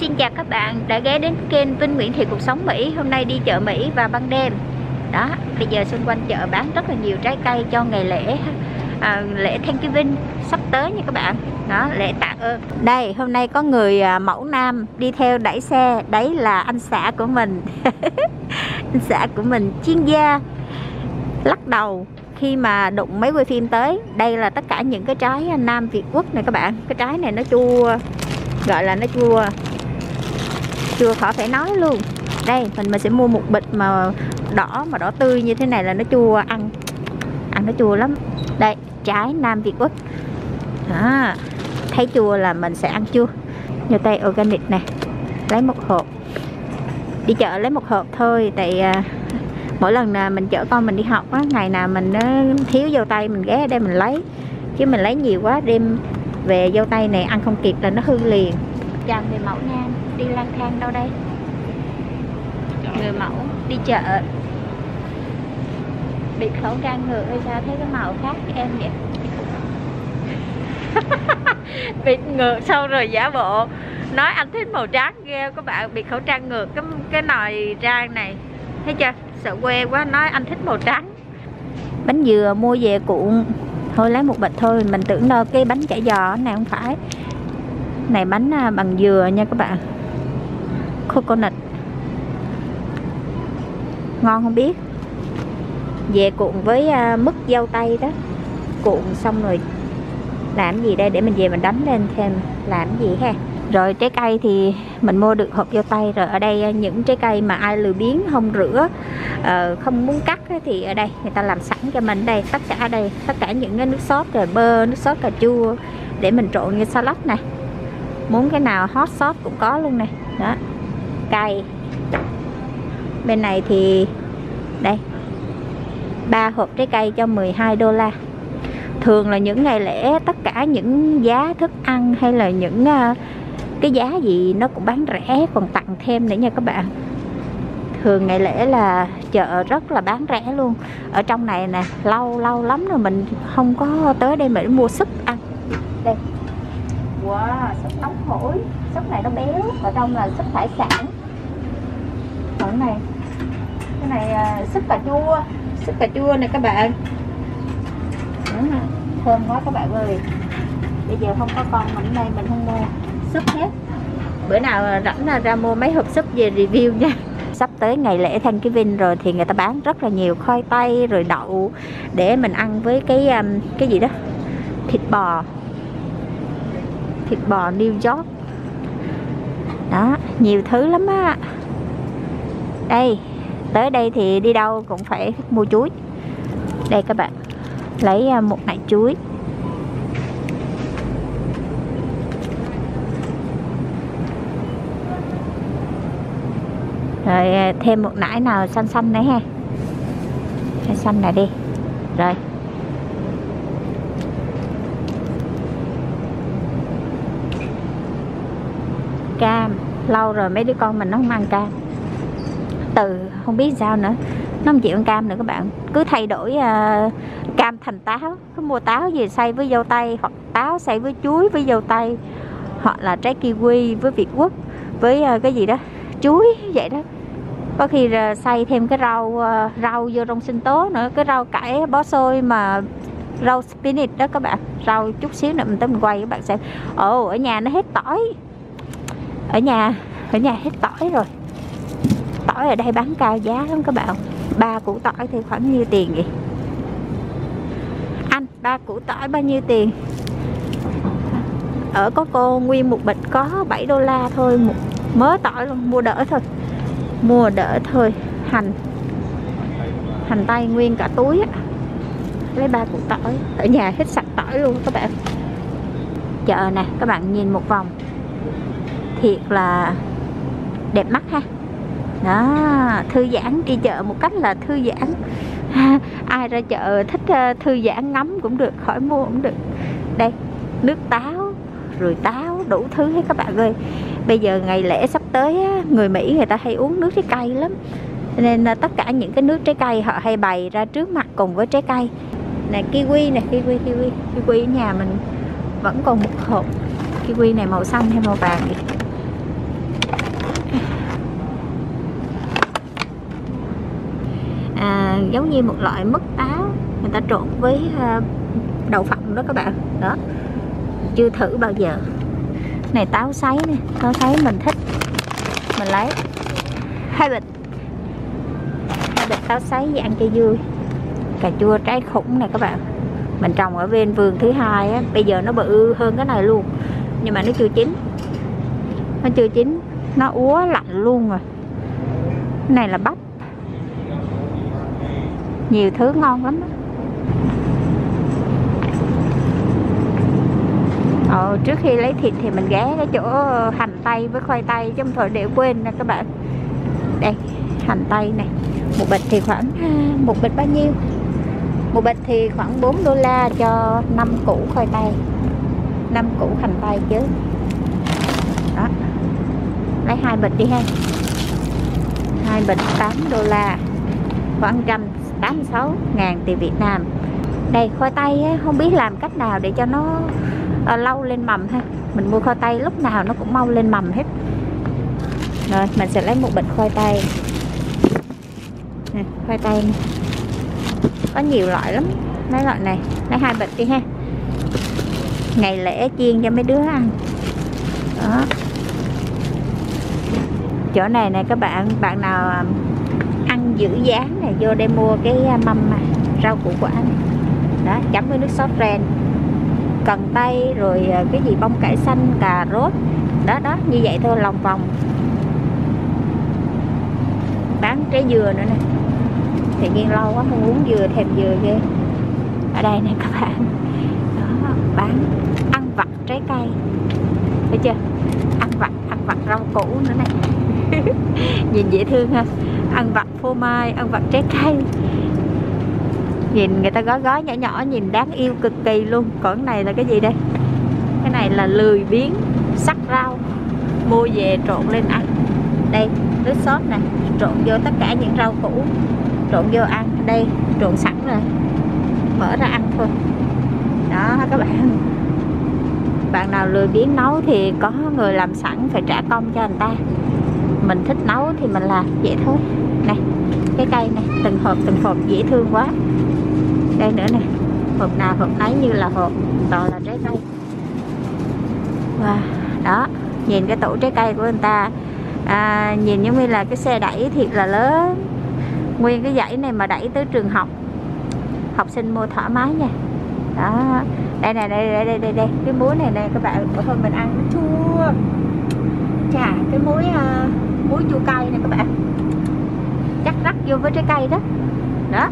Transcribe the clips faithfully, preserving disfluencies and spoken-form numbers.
Xin chào các bạn đã ghé đến kênh Vinh Nguyễn Thị Cuộc Sống Mỹ. Hôm nay đi chợ Mỹ vào ban đêm. Đó, bây giờ xung quanh chợ bán rất là nhiều trái cây cho ngày lễ à, lễ Thanksgiving sắp tới nha các bạn. Đó, lễ tạ ơn. Đây, hôm nay có người mẫu nam đi theo đẩy xe. Đấy là anh xã của mình. Anh xã của mình chuyên gia lắc đầu khi mà đụng mấy quay phim tới. Đây là tất cả những cái trái Nam Việt Quốc này các bạn. Cái trái này nó chua, gọi là nó chua chua khỏi phải nói luôn. Đây mình mình sẽ mua một bịch mà đỏ mà đỏ tươi như thế này là nó chua, ăn ăn nó chua lắm. Đây trái Nam Việt Quất à, thấy chua là mình sẽ ăn chua. Nhiều tay organic này, lấy một hộp, đi chợ lấy một hộp thôi. Tại à, mỗi lần là mình chở con mình đi học á, ngày nào mình thiếu dâu tây mình ghé ở đây mình lấy, chứ mình lấy nhiều quá đem về dâu tây này ăn không kịp là nó hư liền. Chào người mẫu Nam đi lang thang đâu đây? Người mẫu đi chợ bị khẩu trang ngược hay sao, thấy cái màu khác em vậy? Bị ngược sau rồi giả bộ nói anh thích màu trắng ghê. Các bạn bị khẩu trang ngược cái cái nồi rang này, thấy chưa, sợ quê quá, nói anh thích màu trắng. Bánh dừa mua về cuộn thôi, lấy một bịch thôi. Mình tưởng đâu cái bánh chả giò này, không phải, này bánh bằng dừa nha các bạn, coconut, ngon không biết. Về cuộn với mứt dâu tây đó, cuộn xong rồi làm gì đây, để mình về mình đánh lên thêm làm gì ha. Rồi trái cây thì mình mua được hộp dâu tây rồi. Ở đây những trái cây mà ai lười biếng không rửa, không muốn cắt thì ở đây người ta làm sẵn cho mình. Đây tất cả đây tất cả những cái nước sốt rồi bơ, nước sốt cà chua để mình trộn như salad này. Muốn cái nào hot sauce cũng có luôn này. Đó, cay. Bên này thì đây ba hộp trái cây cho mười hai đô la. Thường là những ngày lễ tất cả những giá thức ăn hay là những uh, cái giá gì nó cũng bán rẻ, còn tặng thêm nữa nha các bạn. Thường ngày lễ là chợ rất là bán rẻ luôn. Ở trong này nè, lâu lâu lắm rồi mình không có tới đây mình mua súp ăn. Đây, wow, súp ống hổi. Súp này nó béo, ở trong là súp hải sản. Ở này, cái này uh, súp cà chua. Súp cà chua này các bạn, thơm quá các bạn ơi. Bây giờ không có con mình ở đây mình không mua súp hết. Bữa nào rảnh ra, ra mua mấy hộp súp về review nha. Sắp tới ngày lễ Thanksgiving rồi thì người ta bán rất là nhiều khoai tây rồi đậu để mình ăn với cái cái gì đó, thịt bò, thịt bò New York. Đó, nhiều thứ lắm á. Đây, tới đây thì đi đâu cũng phải mua chuối. Đây các bạn, lấy một nải chuối. Rồi thêm một nải nào xanh xanh đấy ha. Xanh xanh này đi. Rồi. Cam, lâu rồi mấy đứa con mình nó không ăn cam. Từ không biết sao nữa, nó không chịu ăn cam nữa các bạn. Cứ thay đổi uh, cam thành táo, cứ mua táo về xay với dâu tây, hoặc táo xay với chuối với dâu tây, hoặc là trái kiwi với Việt Quất với uh, cái gì đó, chuối vậy đó. Có khi uh, xay thêm cái rau uh, rau vô trong sinh tố nữa, cái rau cải bó xôi mà rau spinach đó các bạn. Rau chút xíu nữa mình tới mình quay các bạn xem. Ồ, oh, ở nhà nó hết tỏi. Ở nhà ở nhà hết tỏi rồi. Tỏi ở đây bán cao giá lắm các bạn. Ba củ tỏi thì khoảng nhiêu tiền vậy? Anh, ba củ tỏi bao nhiêu tiền? Ở có cô nguyên một bịch có bảy đô la thôi, một mớ tỏi luôn, mua đỡ thôi. Mua đỡ thôi, hành. Hành tây nguyên cả túi á. Lấy ba củ tỏi, ở nhà hết sạch tỏi luôn các bạn. Chợ nè, các bạn nhìn một vòng. Thiệt là đẹp mắt ha. Đó, thư giãn, đi chợ một cách là thư giãn. Ai ra chợ thích thư giãn ngắm cũng được, khỏi mua cũng được. Đây, nước táo, rồi táo, đủ thứ hết các bạn ơi. Bây giờ ngày lễ sắp tới, người Mỹ người ta hay uống nước trái cây lắm, nên tất cả những cái nước trái cây họ hay bày ra trước mặt cùng với trái cây. Này kiwi nè, kiwi, kiwi Kiwi ở nhà mình vẫn còn một hộp. Kiwi này màu xanh hay màu vàng vậy? nhìn giống như một loại mứt táo người ta trộn với đậu phộng đó các bạn. Đó, chưa thử bao giờ. Này táo sấy nè, táo sấy mình thích, mình lấy hai bịch hai bịch táo sấy ăn cho vui. Cà chua trái khủng này các bạn, mình trồng ở bên vườn thứ hai á, bây giờ nó bự hơn cái này luôn, nhưng mà nó chưa chín, nó chưa chín, nó úa lạnh luôn rồi. Cái này là bắp, nhiều thứ ngon lắm đó. Ờ, trước khi lấy thịt thì mình ghé cái chỗ hành tây với khoai tây chứ không thôi để quên nè các bạn. Đây, hành tây này, một bịch thì khoảng một bịch bao nhiêu? Một bịch thì khoảng bốn đô la cho năm củ khoai tây, năm củ hành tây chứ. Đó, lấy hai bịch đi ha, hai bịch tám đô la, khoảng một trăm tám mươi sáu ngàn tiền Việt Nam. Đây, khoai tây ấy, không biết làm cách nào để cho nó à, lâu lên mầm ha. Mình mua khoai tây lúc nào nó cũng mau lên mầm hết. Rồi mình sẽ lấy một bịch khoai tây nè, khoai tây này. Có nhiều loại lắm, mấy loại này lấy hai bịch đi ha, ngày lễ chiên cho mấy đứa ăn. Đó, chỗ này này các bạn, bạn nào ăn giữ dáng này vô để mua cái mâm mà rau củ quả này. Đó, chấm với nước sốt ren, cần tây, rồi cái gì bông cải xanh, cà rốt. Đó đó, như vậy thôi, lòng vòng. Bán trái dừa nữa nè, tự nhiên lâu quá không uống dừa, thèm dừa ghê. Ở đây nè các bạn, đó, bán ăn vặt trái cây, thấy chưa, ăn vặt, ăn vặt rau củ nữa nè. Nhìn dễ thương ha, ăn vặt phô mai, ăn vặt trái cây, nhìn người ta gói gói nhỏ nhỏ nhìn đáng yêu cực kỳ luôn. Còn cái này là cái gì đây? Cái này là lười biếng sắc rau, mua về trộn lên ăn. Đây, nước sốt nè, trộn vô tất cả những rau củ, trộn vô ăn. Đây, trộn sẵn rồi, mở ra ăn thôi. Đó các bạn, bạn nào lười biếng nấu thì có người làm sẵn, phải trả công cho người ta. Mình thích nấu thì mình làm, vậy thôi. Này, cái cây này, từng hộp từng hộp dễ thương quá. Đây nữa nè, hộp nào hộp ấy như là hộp, toàn là trái cây. Wow, đó, nhìn cái tủ trái cây của người ta, à, nhìn giống như là cái xe đẩy thiệt là lớn. Nguyên cái dãy này mà đẩy tới trường học, học sinh mua thoải mái nha. Đó, đây này, đây, đây, đây, đây, đây. Cái muối này nè các bạn, bữa hôm mình ăn nó chua. Chà, cái muối, uh, muối chua cay nè các bạn, chắc rắc vô với trái cây đó. Đó,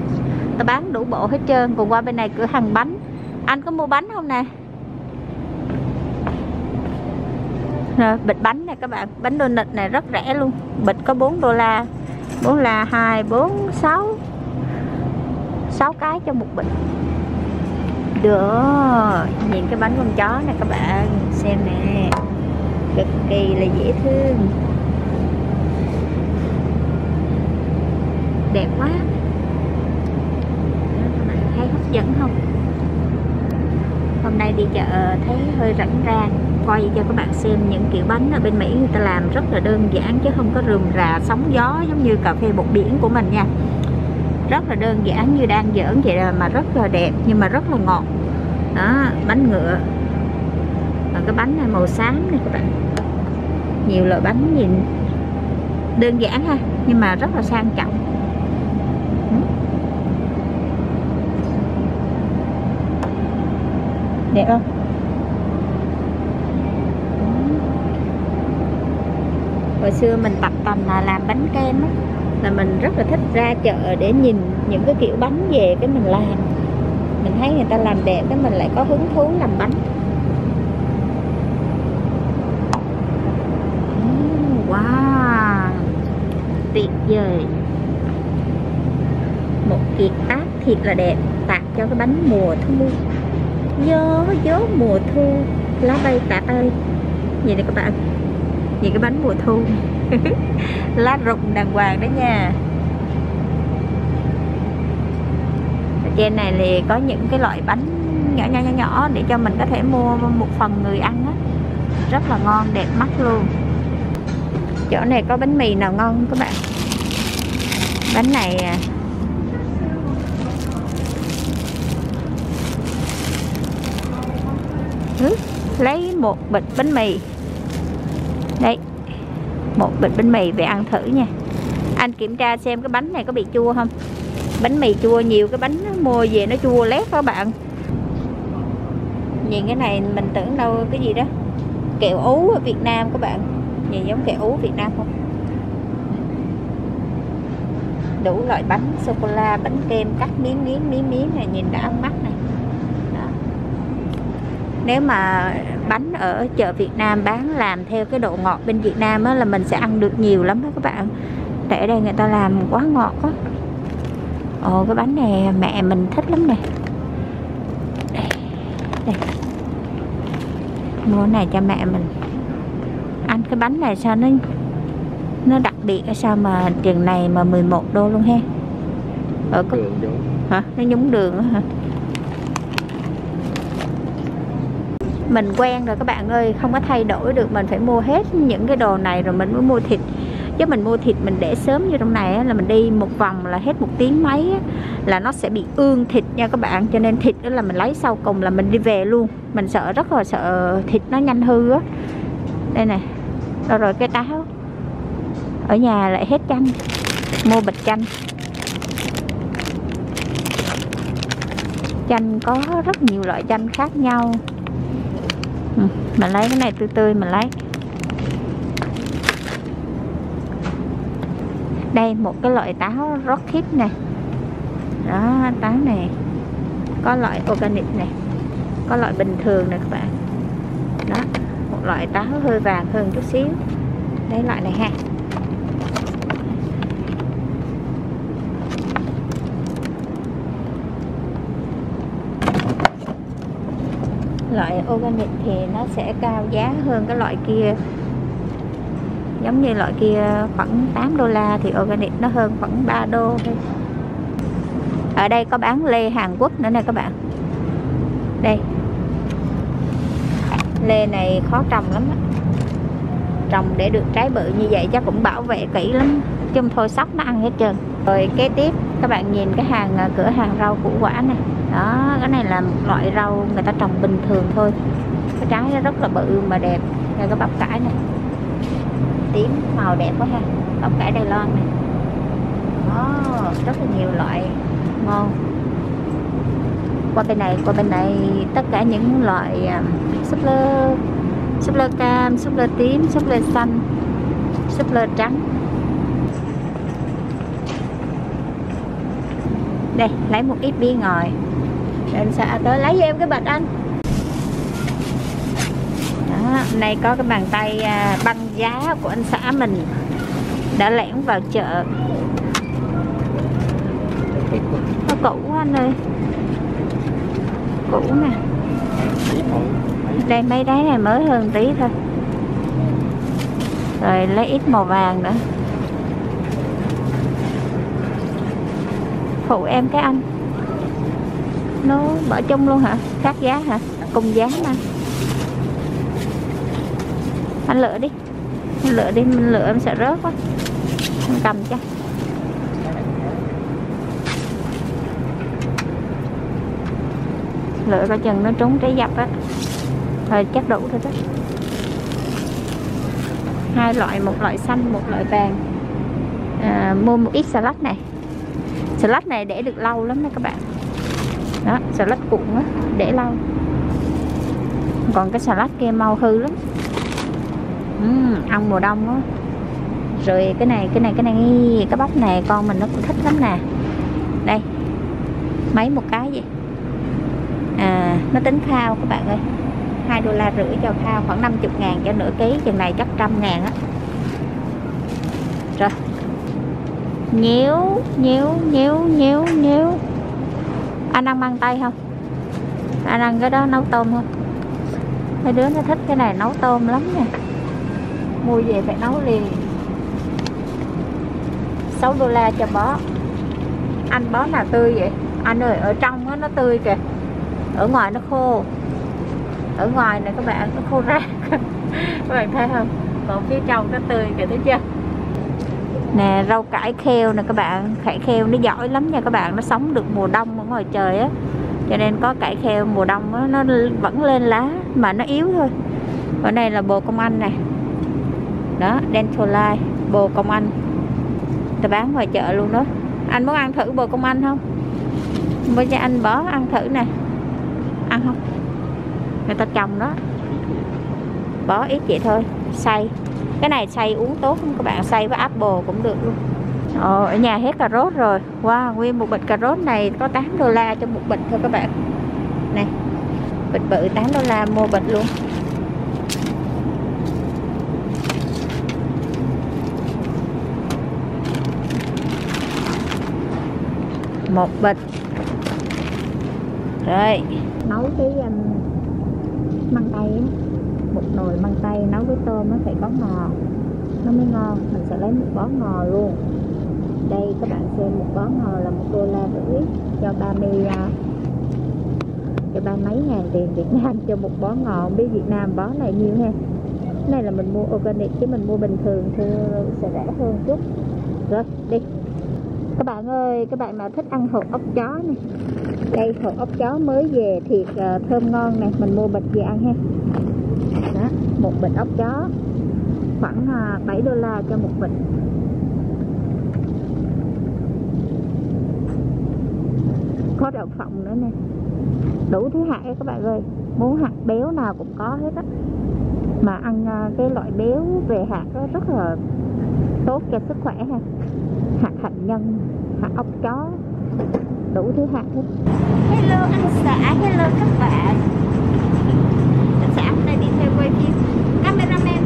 ta bán đủ bộ hết trơn. Còn qua bên này cửa hàng bánh, anh có mua bánh không nè? Rồi, bịch bánh nè các bạn, bánh donut này rất rẻ luôn, bịch có bốn đô la, bốn đô la, hai, bốn, sáu, sáu cái cho một bịch. Được, nhìn cái bánh con chó nè các bạn, xem nè, cực kỳ là dễ thương, đẹp quá. Hấp dẫn không? Hôm nay đi chợ thấy hơi rảnh rang, quay cho các bạn xem những kiểu bánh ở bên Mỹ người ta làm rất là đơn giản chứ không có rườm rà sóng gió giống như cà phê bột biển của mình nha. Rất là đơn giản như đang giỡn vậy mà rất là đẹp, nhưng mà rất là ngọt. Đó, bánh ngựa. Còn cái bánh này màu xám này các bạn, nhiều loại bánh nhìn đơn giản ha, nhưng mà rất là sang trọng. Đẹp không? Hồi xưa mình tập tành là làm bánh kem á, là mình rất là thích ra chợ để nhìn những cái kiểu bánh về cái mình làm. Mình thấy người ta làm đẹp cái mình lại có hứng thú làm bánh. Wow, tuyệt vời. Một kiệt tác thiệt là đẹp, tạc cho cái bánh mùa thu. Gió, gió mùa thu, lá bay tả tơi. Nhìn này các bạn, nhìn cái bánh mùa thu. Lá rụng đàng hoàng đó nha. Ở trên này thì có những cái loại bánh nhỏ nhỏ nhỏ nhỏ để cho mình có thể mua một phần người ăn á, rất là ngon, đẹp mắt luôn. Chỗ này có bánh mì nào ngon không các bạn? Bánh này nước lấy một bịch bánh mì. Đây, một bịch bánh mì về ăn thử nha. Anh kiểm tra xem cái bánh này có bị chua không. Bánh mì chua, nhiều cái bánh mua về nó chua lét các bạn. Nhìn cái này mình tưởng đâu cái gì đó, kẹo ú ở Việt Nam các bạn. Nhìn giống kẹo ú Việt Nam không? Đủ loại bánh sô-cô-la, bánh kem, cắt miếng miếng miếng miếng này, nhìn đã ăn mắt này. Đó. Nếu mà bánh ở chợ Việt Nam bán làm theo cái độ ngọt bên Việt Nam á, là mình sẽ ăn được nhiều lắm đó các bạn. Tại ở đây người ta làm quá ngọt quá. Ồ, cái bánh này mẹ mình thích lắm nè. Đây, đây. Mua cái này cho mẹ mình. Ăn cái bánh này sao nó nó đặc biệt sao mà tiền này mà mười một đô luôn ha. Ở có... hả? Nó nhúng đường đó, hả? Mình quen rồi các bạn ơi, không có thay đổi được, mình phải mua hết những cái đồ này rồi mình mới mua thịt. Chứ mình mua thịt mình để sớm như trong này á, là mình đi một vòng là hết một tiếng mấy á, là nó sẽ bị ương thịt nha các bạn. Cho nên thịt đó là mình lấy sau cùng là mình đi về luôn. Mình sợ, rất là sợ thịt nó nhanh hư á. Đây nè, rồi, rồi cái táo. Ở nhà lại hết chanh, mua bịch chanh. Chanh có rất nhiều loại chanh khác nhau. Mình lấy cái này tươi tươi mình lấy. Đây một cái loại táo rocket này. Đó, táo này có loại organic này, có loại bình thường này các bạn. Đó, một loại táo hơi vàng hơn chút xíu. Đây loại này ha. Loại organic thì nó sẽ cao giá hơn cái loại kia. Giống như loại kia khoảng tám đô la thì organic nó hơn khoảng ba đô thôi. Ở đây có bán lê Hàn Quốc nữa nè các bạn. Đây. Lê này khó trồng lắm á. Trồng để được trái bự như vậy chắc cũng bảo vệ kỹ lắm. Chứ không thôi sóc nó ăn hết trơn. Rồi kế tiếp các bạn nhìn cái hàng cửa hàng rau củ quả này. Đó, cái này là một loại rau người ta trồng bình thường thôi. Cái trái nó rất là bự mà đẹp. Đây có bắp cải này, tím màu đẹp quá ha. Bắp cải Đài Loan này. Oh, rất là nhiều loại ngon. Qua bên này, qua bên này tất cả những loại súp lơ, súp lơ cam, súp lơ tím, súp lơ xanh, súp lơ trắng. Đây, lấy một ít bia ngòi. Để sợ tới lấy em cái bịch anh. Đó, hôm nay có cái bàn tay băng giá của anh xã mình đã lẻn vào chợ. Nó cũ quá anh ơi. Cũ nè. Đây mấy đáy này mới hơn tí thôi. Rồi lấy ít màu vàng nữa. Phụ em cái anh. Nó bỏ chung luôn hả? Khác giá hả? Cùng giá mà. Anh lựa đi, anh lựa đi, mình lựa em sẽ rớt quá. Anh cầm cho. Lựa coi chừng nó trúng trái dập á. Rồi chắc đủ thôi đó. Hai loại, một loại xanh, một loại vàng. À, mua một ít salad này. Salad này để được lâu lắm đó các bạn. Đó, salad cuộn á, để lâu. Còn cái salad kia mau hư lắm. Uhm, ăn mùa đông á. Rồi cái này, cái này, cái này, cái bắp này con mình nó cũng thích lắm nè. Đây, mấy một cái vậy. À, nó tính khao các bạn ơi. Hai đô la rưỡi cho khao, khoảng năm mươi ngàn cho nửa ký. Chừng này chắc trăm ngàn á. Rồi nhéo, nhéo, nhéo, nhéo, nhéo. Anh ăn mang tay không? Anh ăn cái đó nấu tôm không? Mấy đứa nó thích cái này nấu tôm lắm nè. Mua về phải nấu liền. Sáu đô la cho bó. Anh bó nào tươi vậy? Anh ơi, ở trong đó, nó tươi kìa. Ở ngoài nó khô. Ở ngoài này các bạn, nó khô rác. Các bạn thấy không? Còn phía trong nó tươi kìa, thấy chưa? Nè, rau cải kheo nè các bạn. Cải kheo nó giỏi lắm nha các bạn. Nó sống được mùa đông ở ngoài trời á. Cho nên có cải kheo mùa đông đó, nó vẫn lên lá mà nó yếu thôi. Ở đây là bồ công anh này. Đó, dentolai, bồ công anh. Tôi bán ngoài chợ luôn đó. Anh muốn ăn thử bồ công anh không? Bây giờ anh bỏ ăn thử nè. Ăn không? Người ta trồng đó. Bỏ ít vậy thôi, xay. Cái này xay uống tốt không các bạn? Xay với apple cũng được luôn. Ồ, ở nhà hết cà rốt rồi. Wow, nguyên một bịch cà rốt này có tám đô la cho một bịch thôi các bạn. Này, bịch bự tám đô la mua bịch luôn. Một bịch. Rồi, nấu cái um, măng tây á. Một nồi măng tây nấu với tôm nó phải có ngò, nó mới ngon. Mình sẽ lấy một bó ngò luôn. Đây các bạn xem, một bó ngò là một đô la rưỡi cho ba mươi, cho ba mấy ngàn tiền Việt Nam cho một bó ngò. Không biết Việt Nam bó này nhiêu ha. Cái này là mình mua organic chứ mình mua bình thường thì sẽ rẻ hơn chút. Rồi đi. Các bạn ơi, các bạn nào thích ăn hột ốc chó này, đây hột ốc chó mới về thiệt thơm ngon này, mình mua bịch về ăn ha. Đó, một bịch ốc chó khoảng bảy đô la cho một bịch. Có đậu phộng nữa nè, đủ thứ hạt các bạn ơi, muốn hạt béo nào cũng có hết á, mà ăn cái loại béo về hạt đó rất là tốt cho sức khỏe nè. Hạt hạnh nhân, hạt ốc chó, đủ thứ hạt hết. Hello anh xã, hello các bạn. Anh xã hôm nay đi theo quay phim cameraman.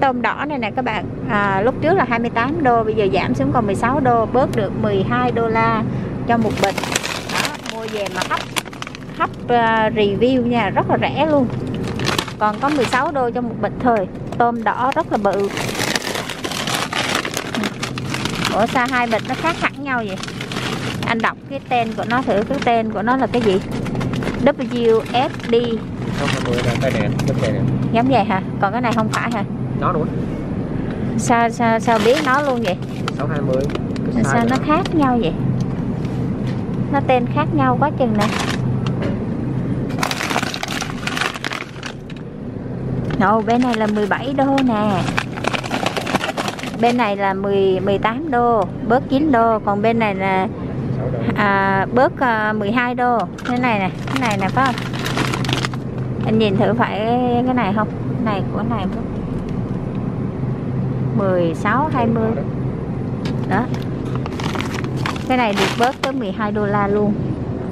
Tôm đỏ này nè các bạn, à, lúc trước là hai mươi tám đô, bây giờ giảm xuống còn mười sáu đô, bớt được mười hai đô la cho một bịch. Đó, mua về mà hấp hấp uh, review nha, rất là rẻ luôn. Còn có mười sáu đô cho một bịch thôi. Tôm đỏ rất là bự. Ủa sao hai bịch nó khác hẳn nhau vậy? Anh đọc cái tên của nó thử, cái tên của nó là cái gì? vê ép đê. Giống vậy hả? Còn cái này không phải hả? Nó luôn. Sao sao sao biết nó luôn vậy? sáu hai mươi. Sao nó khác nhau vậy? Nó tên khác nhau quá chừng nè. Đâu, bên này là mười bảy đô nè. Bên này là mười, mười tám đô, bớt chín đô, còn bên này là à, bớt uh, mười hai đô. Cái này nè, cái này nè phải không? Anh nhìn thử phải cái này không? Cái này của này bớt mười sáu, hai mươi. Đó. Cái này được bớt tới mười hai đô la luôn.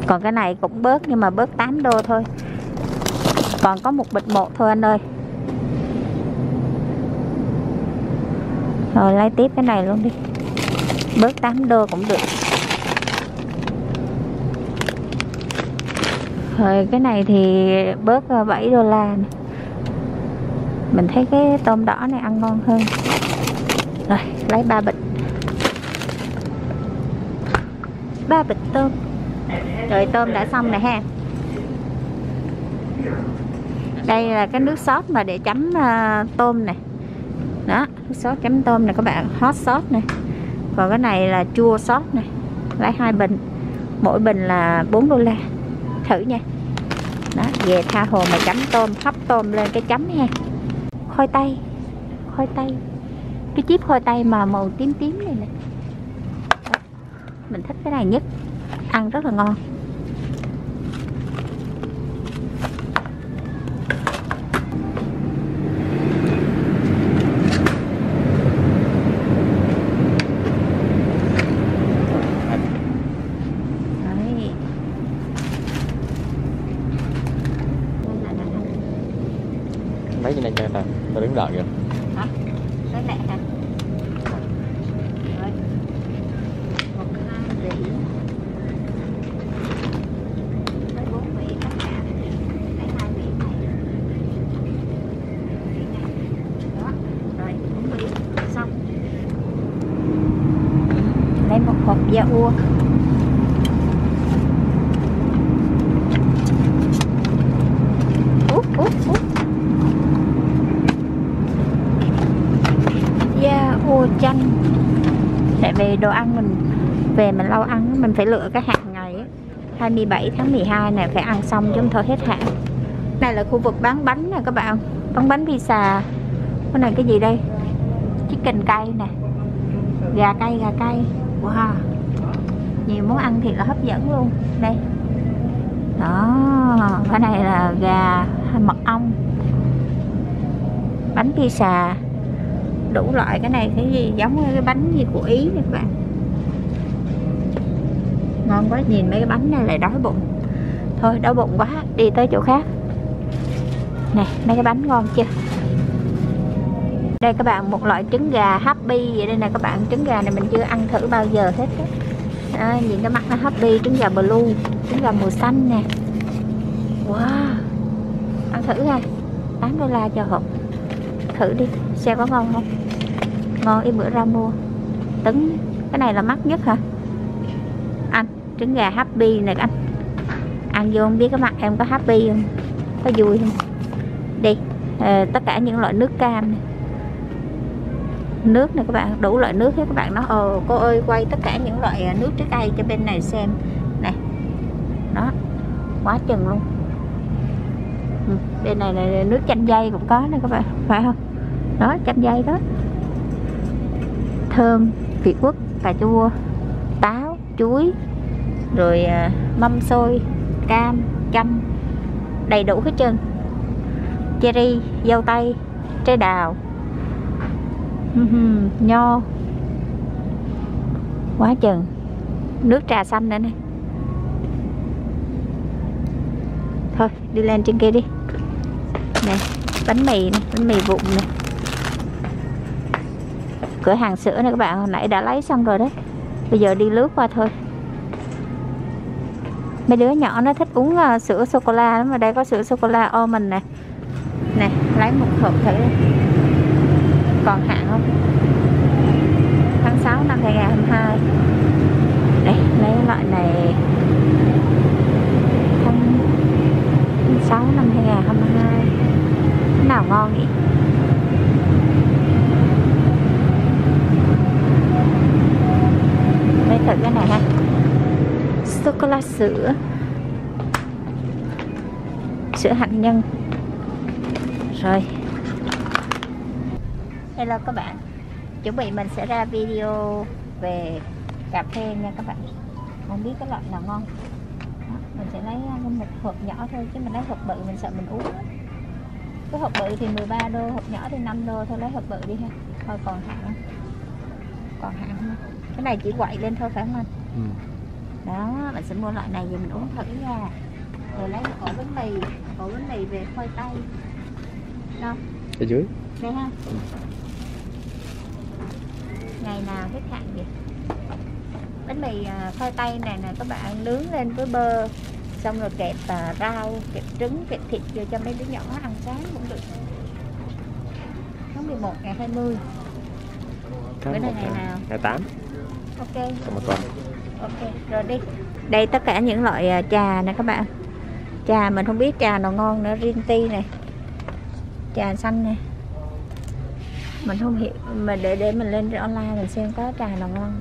Còn cái này cũng bớt nhưng mà bớt tám đô thôi. Còn có một bịch một thôi anh ơi. Rồi lấy tiếp cái này luôn đi. Bớt tám đô cũng được. Rồi cái này thì bớt bảy đô la này. Mình thấy cái tôm đỏ này ăn ngon hơn. Rồi, lấy ba bịch. ba bịch tôm. Rồi tôm đã xong nè ha. Đây là cái nước sốt mà để chấm uh, tôm nè. Đó, nước sốt chấm tôm nè các bạn, hot sauce nè. Còn cái này là chua sốt nè. Lấy hai bình. Mỗi bình là bốn đô la. Thử nha. Đó, về tha hồ mà chấm tôm, hấp tôm lên cái chấm ha. Khoai tây, khoai tây. Cái chiếc khoai tây mà màu tím tím này nè. Mình thích cái này nhất, ăn rất là ngon. Mấy cái này cho ta, ta đứng đợi kìa. Hả? Tới lẹ hả? Rồi. Một, hai, vị. Tới bốn vị tất cả. Tới hai vị này. Đó, rồi, bốn vị. Xong. Lấy một hộp da ua. Úp, úp, úp. Chanh. Tại vì đồ ăn mình về mình lâu ăn, mình phải lựa cái hạn ngày ấy. hai mươi bảy tháng mười hai này phải ăn xong chứ không thôi hết hạn. Này là khu vực bán bánh nè các bạn, bán bánh pizza. Cái này cái gì đây? Chicken cay nè, gà cay, gà cay. Wow, nhiều món ăn thiệt là hấp dẫn luôn. Đây đó, cái này là gà mật ong, bánh pizza đủ loại. Cái này cái gì giống như cái bánh gì của Ý nè các bạn, ngon quá. Nhìn mấy cái bánh này lại đói bụng, thôi đói bụng quá đi tới chỗ khác nè. Mấy cái bánh ngon chưa. Đây các bạn, một loại trứng gà Happy vậy đây nè các bạn. Trứng gà này mình chưa ăn thử bao giờ hết đó. Đó, nhìn cái mắt nó Happy. Trứng gà blue, trứng gà màu xanh nè. Wow, ăn thử coi. Tám đô la cho hộp, thử đi xem có ngon không. Ngon y bữa ra mua tấn. Cái này là mắc nhất hả anh? Trứng gà Happy này anh, ăn vô không biết cái mặt em có happy không, có vui không. Đi à, tất cả những loại nước cam này. Nước này các bạn, đủ loại nước hết các bạn. Nó ồ cô ơi, quay tất cả những loại nước trái cây cho bên này xem này. Đó, quá chừng luôn. Ừ, bên này là nước chanh dây cũng có nè các bạn, phải không? Đó, chanh dây đó, thơm, Việt Quất, cà chua, táo, chuối, rồi à, mâm xôi, cam, chanh, đầy đủ hết trơn. Cherry, dâu tây, trái đào, nho, quá chừng. Nước trà xanh nữa nè. Thôi đi lên trên kia đi nè. Bánh mì này, bánh mì vụn này. Cửa hàng sữa này các bạn, hồi nãy đã lấy xong rồi đấy. Bây giờ đi lướt qua thôi. Mấy đứa nhỏ nó thích uống uh, sữa sô-cô-la lắm. Mà đây có sữa sô-cô-la almond nè. Nè, lấy một hộp thử. Còn hạn không? Tháng sáu năm hai nghìn không trăm hai mươi hai. Đây, lấy loại này. Tháng sáu năm hai nghìn không trăm hai mươi hai. Cái nào ngon vậy? Mới thử cái này ha. Sô-cô-la sữa, sữa hạnh nhân. Rồi, hello các bạn. Chuẩn bị mình sẽ ra video về cà phê nha các bạn. Không biết cái loại nào ngon. Đó, mình sẽ lấy một hộp nhỏ thôi, chứ mình lấy hộp bự mình sợ mình uống. Cái hộp bự thì mười ba đô, hộp nhỏ thì năm đô. Thôi lấy hộp bự đi ha. Thôi còn hạn, còn hạn không? Cái này chỉ quậy lên thôi phải không anh? Ừ. Đó, mình sẽ mua loại này về mình uống thử nha. Rồi lấy một ổ bánh mì, ổ bánh mì về khoai tây. Đâu? Ở dưới. Đây ha. Ừ. Ngày nào hết hạn vậy? Bánh mì khoai tây này nè các bạn, nướng lên với bơ. Xong rồi kẹp uh, rau, kẹp trứng, kẹp thịt vô cho mấy đứa nhỏ ăn sáng cũng được. Tháng mười một ngày hai mươi. Bữa nay ngày nào? Ngày tám. Ok. Ok, rồi đi. Đây tất cả những loại trà nè các bạn. Trà mình không biết trà nào ngon nữa. Green tea này, trà xanh nè. Mình không hiểu, mà để để mình lên online mình xem có trà nào ngon.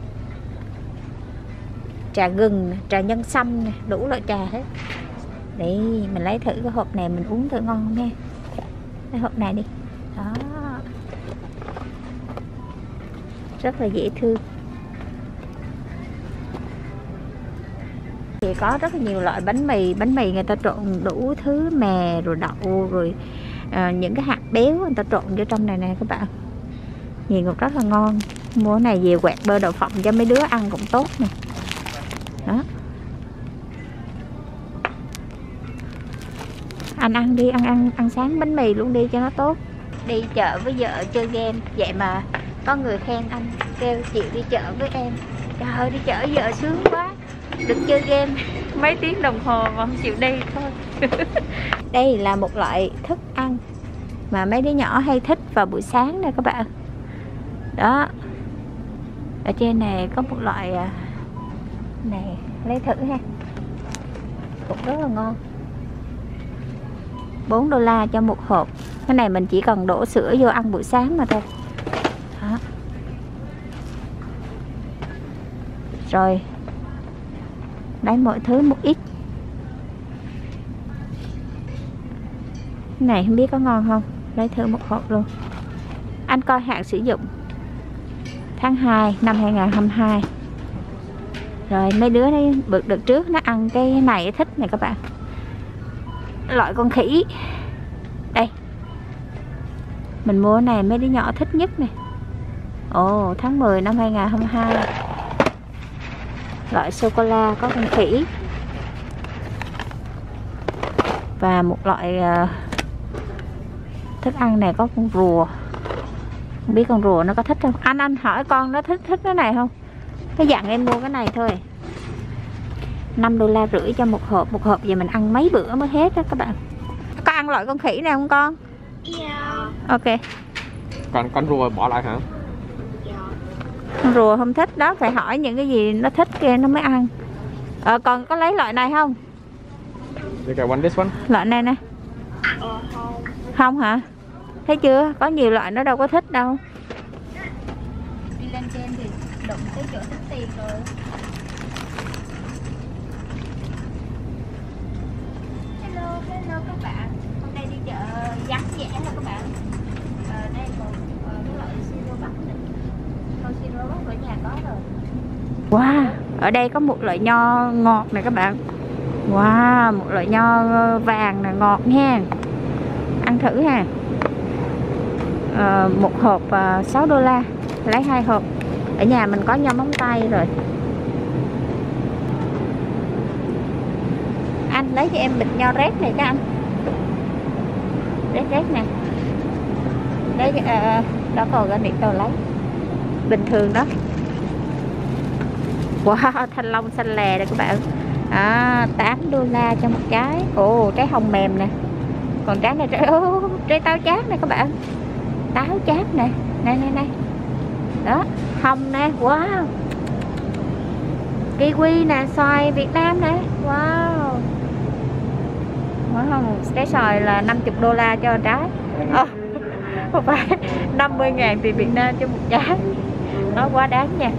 Trà gừng, trà nhân sâm nè, đủ loại trà hết. Để mình lấy thử cái hộp này mình uống thử ngon nha. Cái hộp này đi. Đó, rất là dễ thương. thì có rất là nhiều loại bánh mì. Bánh mì người ta trộn đủ thứ mè, rồi đậu, rồi à, những cái hạt béo người ta trộn vô trong này nè các bạn. Nhìn cũng rất là ngon. Mua cái này về quẹt bơ đậu phộng cho mấy đứa ăn cũng tốt nè. Đó. Anh ăn đi, ăn ăn ăn sáng bánh mì luôn đi cho nó tốt. Đi chợ với vợ chơi game, vậy mà có người khen anh, kêu chị đi chợ với em. Trời ơi, đi chợ với vợ sướng quá, được chơi game mấy tiếng đồng hồ mà không chịu đi thôi. Đây là một loại thức ăn mà mấy đứa nhỏ hay thích vào buổi sáng đây các bạn. Đó. Ở trên này có một loại này, lấy thử ha. Cũng rất là ngon. bốn đô la cho một hộp. Cái này mình chỉ cần đổ sữa vô ăn buổi sáng mà thôi. Đó. Rồi. Lấy mọi thứ một ít. Cái này không biết có ngon không. Lấy thử một hộp luôn. Anh coi hạn sử dụng tháng hai năm hai nghìn không trăm hai mươi hai. Rồi mấy đứa đấy bực được trước nó ăn cái này thích này các bạn. Loại con khỉ. Đây. Mình mua này mấy đứa nhỏ thích nhất này. Ồ, tháng mười năm hai nghìn không trăm hai mươi hai. Loại sô-cô-la có con khỉ. Và một loại thức ăn này có con rùa. Không biết con rùa nó có thích không. Anh anh hỏi con nó thích thích cái này không. Nó dặn em mua cái này thôi. Năm đô la rưỡi cho một hộp. Một hộp vậy mình ăn mấy bữa mới hết đó các bạn. Có ăn loại con khỉ này không con? Dạ. Ok. Còn con rùa bỏ lại hả? Dạ. Con rùa không thích đó. Phải hỏi những cái gì nó thích kia nó mới ăn. Ờ à, còn có lấy loại này không? Loại này nè. Không hả? Thấy chưa? Có nhiều loại nó đâu có thích đâu. Đi lên trên thì đụng tới chỗ tính tiền rồi. Hello, hello các bạn. Hôm nay đi chợ vắng vẻ thôi các bạn. Ờ, đây còn cái loại siro bắc này. Thôi siro bắc ở nhà có rồi. Wow, ở đây có một loại nho ngọt này các bạn. Wow, một loại nho vàng này ngọt nha. Ăn thử ha. Uh, một hộp uh, sáu đô la. Lấy hai hộp. Ở nhà mình có nho móng tay rồi. Anh lấy cho em bịch nho rét này các anh. Rét rét nè. Đấy, uh, đó còn gần điện tàu lấy. Bình thường đó. Wow, thanh long xanh lè đây các bạn. À, tám đô la cho một trái. Ồ, oh, trái hồng mềm nè. Còn trái này trái, oh, trái táo chát nè các bạn. Táo chát nè, này này này. Đó, hồng nè, wow. Kiwi nè, xoài Việt Nam nè, wow. Wow không, cái xoài là năm mươi đô la cho trái. Ồ, không phải năm mươi ngàn tiền Việt Nam cho một trái. Nó quá đáng nha.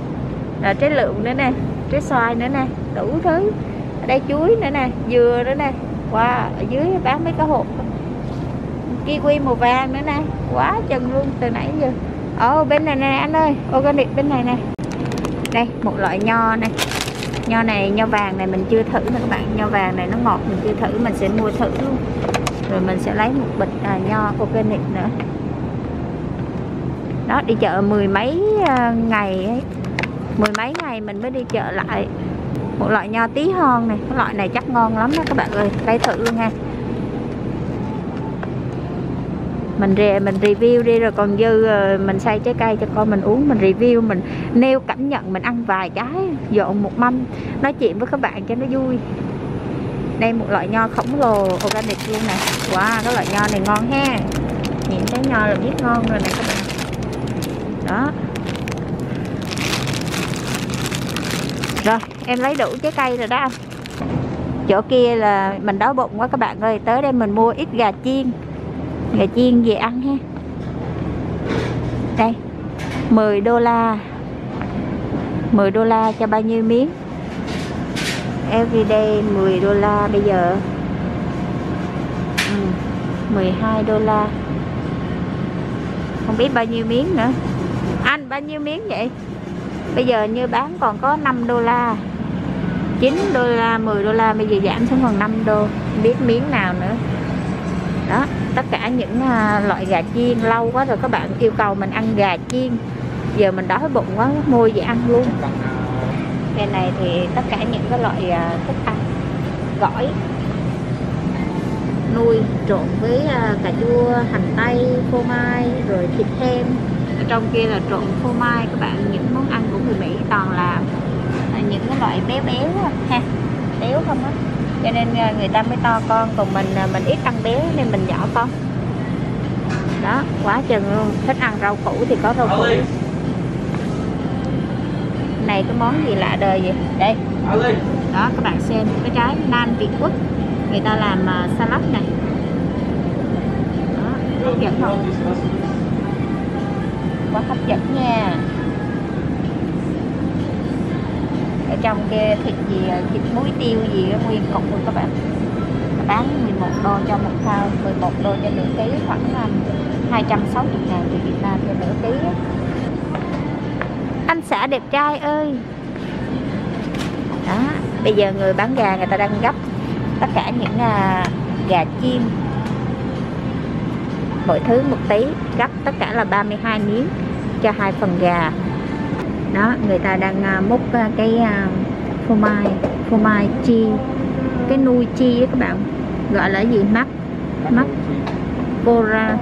Rồi trái lượm nữa nè, trái xoài nữa nè, đủ thứ. Ở đây chuối nữa nè, dừa nữa nè. Wow, ở dưới bán mấy cái hộp kiwi màu vàng nữa nè. Quá chừng luôn từ nãy giờ. Ồ, oh, bên này nè anh ơi, organic bên này nè. Đây, một loại nho này. Nho này, nho vàng này mình chưa thử nè các bạn. Nho vàng này nó ngọt mình chưa thử, mình sẽ mua thử luôn. Rồi mình sẽ lấy một bịch à, nho organic nữa. Đó, đi chợ mười mấy ngày ấy. Mười mấy ngày mình mới đi chợ lại. Một loại nho tí hon này, cái loại này chắc ngon lắm đó các bạn ơi, lấy thử luôn ha. Mình mình review đi rồi còn dư mình xay trái cây cho con mình uống, mình review, mình nêu cảm nhận, mình ăn vài trái, dọn một mâm, nói chuyện với các bạn cho nó vui. Đây một loại nho khổng lồ organic luôn nè. Wow, cái loại nho này ngon ha. Nhìn trái nho là biết ngon rồi nè các bạn. Đó. Rồi, em lấy đủ trái cây rồi đó. Chỗ kia là mình đói bụng quá các bạn ơi, tới đây mình mua ít gà chiên. Gà chiên về ăn ha. Đây mười đô la. Mười đô la cho bao nhiêu miếng? Everyday mười đô la bây giờ. ừ, mười hai đô la. Không biết bao nhiêu miếng nữa. Anh bao nhiêu miếng vậy? Bây giờ như bán còn có năm đô la. chín đô la, mười đô la, bây giờ giảm xuống còn năm đô, biết miếng nào nữa. Đó, tất cả những loại gà chiên, lâu quá rồi các bạn yêu cầu mình ăn gà chiên, giờ mình đói bụng quá mua về ăn luôn. Bên này thì tất cả những cái loại thức ăn gỏi nuôi trộn với cà chua, hành tây, phô mai, rồi thịt heo. Ở trong kia là trộn phô mai các bạn, những món ăn của người Mỹ toàn là những cái loại béo béo ha, béo không á, cho nên người ta mới to con, còn mình mình ít ăn béo nên mình nhỏ con. Đó, quá chừng luôn, thích ăn rau củ thì có rau củ. Này cái món gì lạ đời vậy? Đây. Đó các bạn xem cái trái Nam Việt Quốc, người ta làm salad này. Đó, hấp dẫn không? Quá hấp dẫn nha. Ở trong kia thịt gì, thịt muối tiêu gì đó, nguyên cục luôn các bạn. Bán mười một đô cho một thao, mười một đô cho nửa ký, khoảng hai trăm sáu mươi ngàn tiền Việt Nam cho nửa ký. Anh xã đẹp trai ơi. Đó, bây giờ người bán gà người ta đang gấp tất cả những uh, gà chiên, mỗi thứ một tí, gấp tất cả là ba mươi hai miếng cho hai phần gà. Đó, người ta đang uh, múc uh, cái uh, phô mai, phô mai chi, cái nuôi chi các bạn, gọi là gì, mắc mắc cora,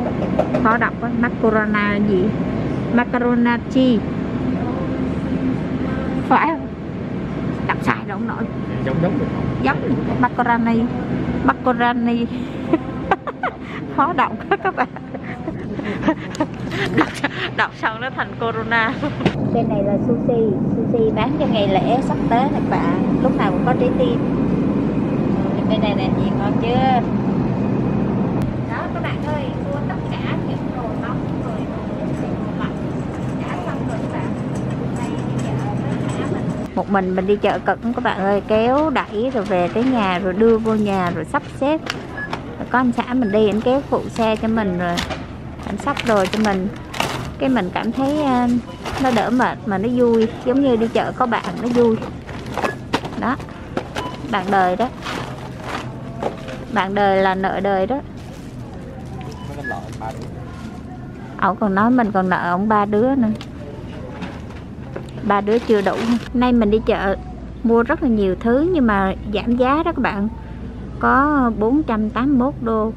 khó đọc quá, macarona gì, macarona chi phải không? Đọc sai rồi không nổi, giống giống được không? Giống macaroni, macaroni khó đọc các bạn. Đọc, đọc xong nó thành corona. Bên này là sushi, sushi bán cho ngày lễ sắp tới này các bạn, lúc nào cũng có trái tim. Bên này là gì ngon chưa? Đó các bạn ơi, mua tất cả những đồ nóng rồi đồ lạnh đã xong rồi các bạn. Đây chợ với mình. Một mình mình đi chợ cực các bạn ơi, kéo đẩy rồi về tới nhà rồi đưa vô nhà rồi sắp xếp. Có anh xã mình đi, anh kéo phụ xe cho mình rồi anh sắp đồ cho mình. Cái mình cảm thấy nó đỡ mệt mà nó vui, giống như đi chợ có bạn nó vui. Đó. Bạn đời đó. Bạn đời là nợ đời đó. Ổng còn nói mình còn nợ ổng ba đứa nữa. Ba đứa chưa đủ. Nay mình đi chợ mua rất là nhiều thứ nhưng mà giảm giá đó các bạn. Có bốn trăm tám mươi mốt đô.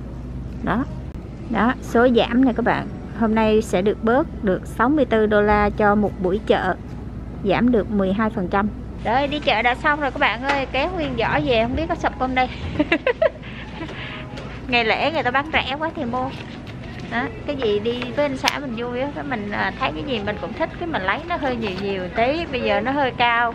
Đó. Đó, số giảm này các bạn. Hôm nay sẽ được bớt được sáu mươi tư đô la cho một buổi chợ. Giảm được mười hai phần trăm. Rồi đi chợ đã xong rồi các bạn ơi, kéo nguyên giỏ về không biết có sập không đây. Ngày lễ người ta bán rẻ quá thì mua. Đó, cái gì đi với anh xã mình vui á, mình thấy cái gì mình cũng thích, cái mình lấy nó hơi nhiều nhiều tí, bây giờ nó hơi cao.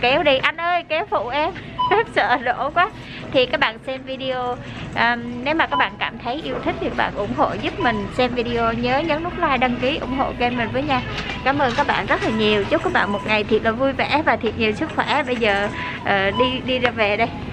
Kéo đi anh ơi, kéo phụ em. Em sợ đổ quá. Thì các bạn xem video, à, nếu mà các bạn cảm thấy yêu thích thì các bạn ủng hộ giúp mình xem video, nhớ nhấn nút like, đăng ký, ủng hộ kênh mình với nha. Cảm ơn các bạn rất là nhiều. Chúc các bạn một ngày thiệt là vui vẻ và thiệt nhiều sức khỏe. Bây giờ à, đi đi ra về đây.